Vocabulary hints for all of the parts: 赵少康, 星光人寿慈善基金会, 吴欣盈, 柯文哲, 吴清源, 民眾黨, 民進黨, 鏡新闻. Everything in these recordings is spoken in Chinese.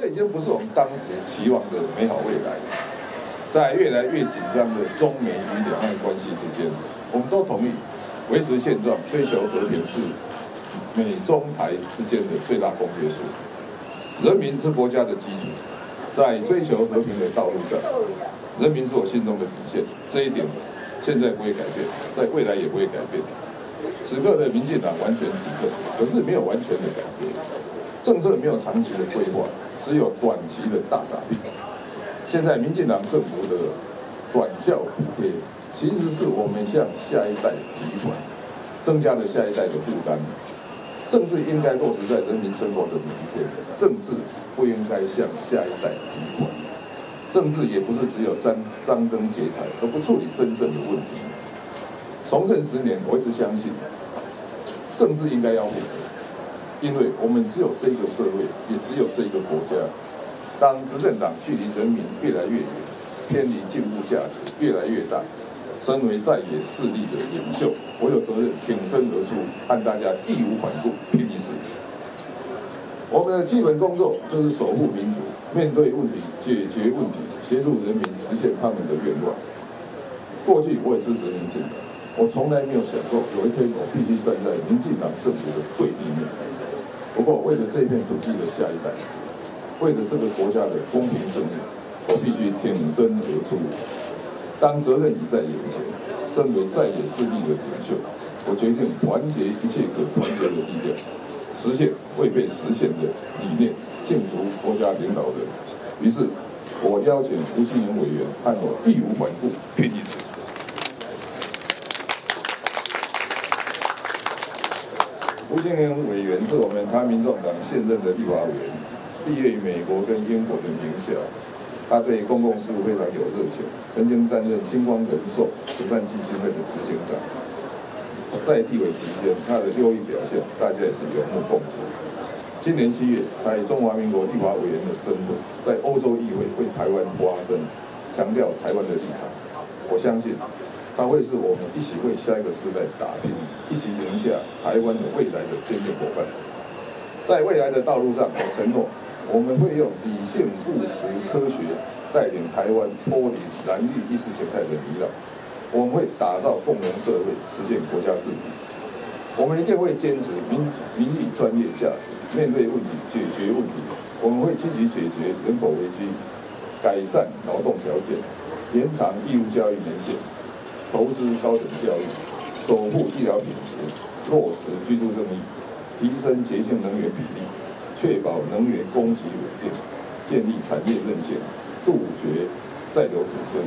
这已经不是我们当时期望的美好未来。在越来越紧张的中美与两岸关系之间，我们都同意维持现状、追求和平是美中台之间的最大公约数。人民是国家的基础，在追求和平的道路上，人民是我心中的底线。这一点现在不会改变，在未来也不会改变。此刻的民进党完全执政，可是没有完全的改变，政策没有长期的规划。 只有短期的大傻逼。现在民进党政府的短效补贴，其实是我们向下一代提款，增加了下一代的负担。政治应该落实在人民生活的每一天，政治不应该向下一代提款。政治也不是只有张灯结彩，而不处理真正的问题。从政10年，我一直相信，政治应该要负责。 因为我们只有这个社会，也只有这个国家。当执政党距离人民越来越远，偏离进步价值越来越大，身为在野势力的领袖，我有责任挺身而出，和大家义无反顾拼一次。我们的基本工作就是守护民主，面对问题，解决问题，协助人民实现他们的愿望。过去我也支持民进党，我从来没有想过有一天我必须站在民进党政府的对立面。 不过，为了这片土地的下一代，为了这个国家的公平正义，我必须挺身而出。当责任已在眼前，身为在野势力的领袖，我决定团结一切可团结的力量，实现未被实现的理念，尽足国家领导人。于是，我邀请吴清源委员和我义无反顾拼一次。 吴清源委员是我们民众党现任的立法委员，毕业于美国跟英国的名校。他对公共事务非常有热情，曾经担任星光人寿慈善基金会的执行长。在地位期间，他的优异表现大家也是有目共睹。今年7月，他以中华民国立法委员的身份，在欧洲议会为台湾发声，强调台湾的立场。我相信。 他会是我们一起为下一个时代打拼，一起赢下台湾的未来的坚定伙伴。在未来的道路上，我承诺我们会用理性、务实、科学带领台湾脱离蓝绿意识形态的泥淖。我们会打造共荣社会，实现国家治理。我们一定会坚持民意、专业价值，面对问题，解决问题。我们会积极解决人口危机，改善劳动条件，延长义务教育年限。 投资高等教育，守护医疗品质，落实居住正义，提升洁净能源比例，确保能源供给稳定，建立产业韧性，杜绝再留子孙，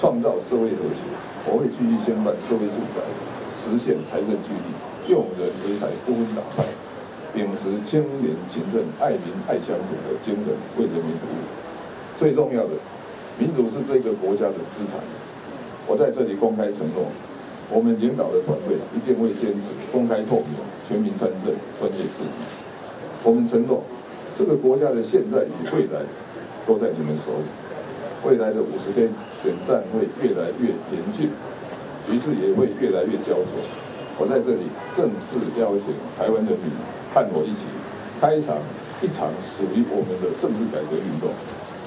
创造社会和谐。我会继续先办社会住宅，实现财政纪律，用人为才，不分党派，秉持清廉勤政、爱民爱乡土的精神，为人民服务。最重要的，民主是这个国家的资产。 我在这里公开承诺，我们领导的团队一定会坚持公开透明、全民参政、专业治理。我们承诺，这个国家的现在与未来都在你们手里。未来的50天选战会越来越严峻，局势也会越来越焦灼。我在这里正式邀请台湾人民和我一起开场一场属于我们的政治改革运动。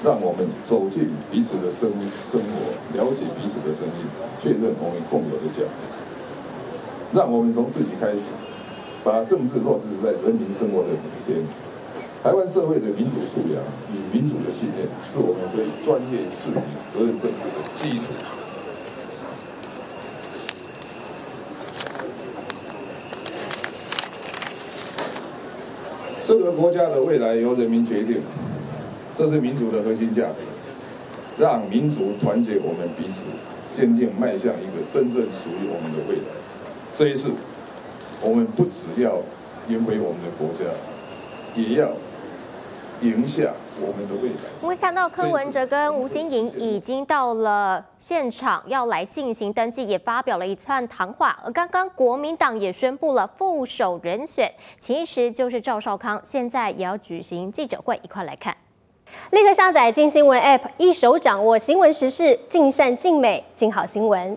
让我们走进彼此的生活，了解彼此的声音，确认我们共有的价值。让我们从自己开始，把政治落实在人民生活的每一天。台湾社会的民主素养与民主的信念，是我们对专业治理、责任政治的基础。这个国家的未来由人民决定。 这是民主的核心价值，让民族团结我们彼此，坚定迈向一个真正属于我们的未来。这一次，我们不只要赢回我们的国家，也要赢下我们的未来。我们看到柯文哲跟吴欣盈已经到了现场，要来进行登记，也发表了一串谈话。而刚刚国民党也宣布了副手人选，其实就是赵少康，现在也要举行记者会，一块来看。 立刻下载鏡新闻 App， 一手掌握新闻时事，尽善尽美，鏡好新闻。